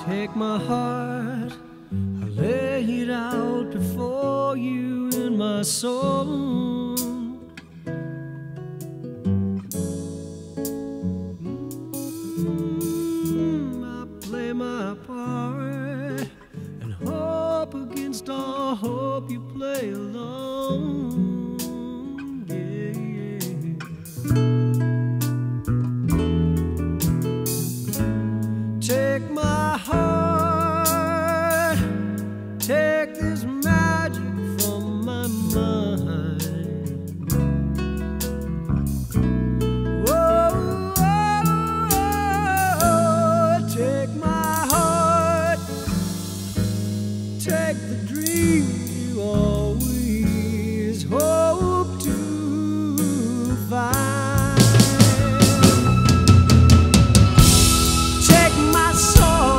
Take my heart, I lay it out before you in my soul. I play my part and hope against all hope you play alone. Take this magic from my mind. Oh, oh, oh, take my heart, take the dream you always hope to find. Take my soul.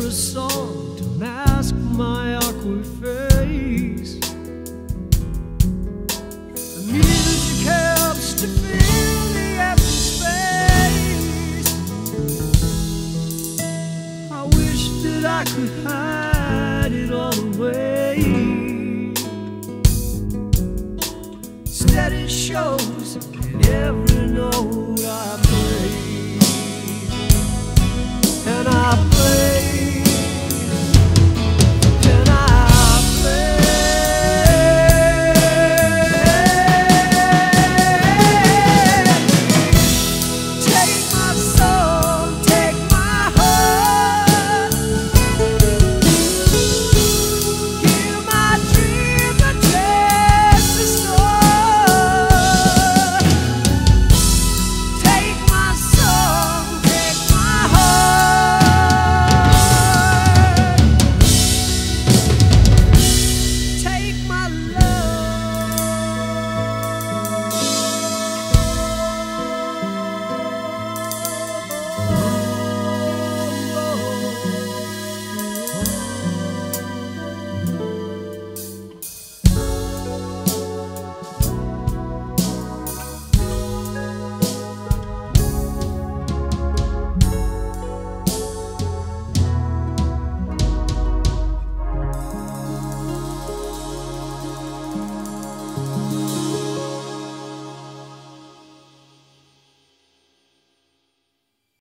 A song to mask my awkward face, the music helps to fill the empty space. I wish that I could hide it all away. Instead it shows in every